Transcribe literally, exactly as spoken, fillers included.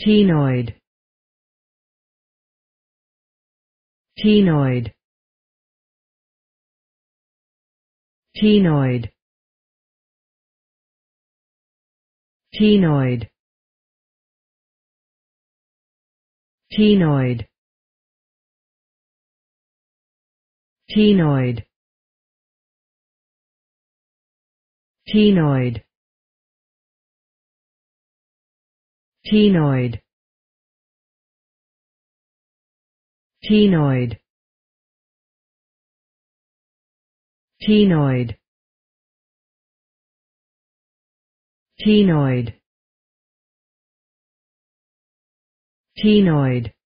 Ctenoid. Ctenoid. Ctenoid. Ctenoid. Ctenoid. Ctenoid. Ctenoid. Ctenoid. Ctenoid. Ctenoid. Ctenoid. Ctenoid.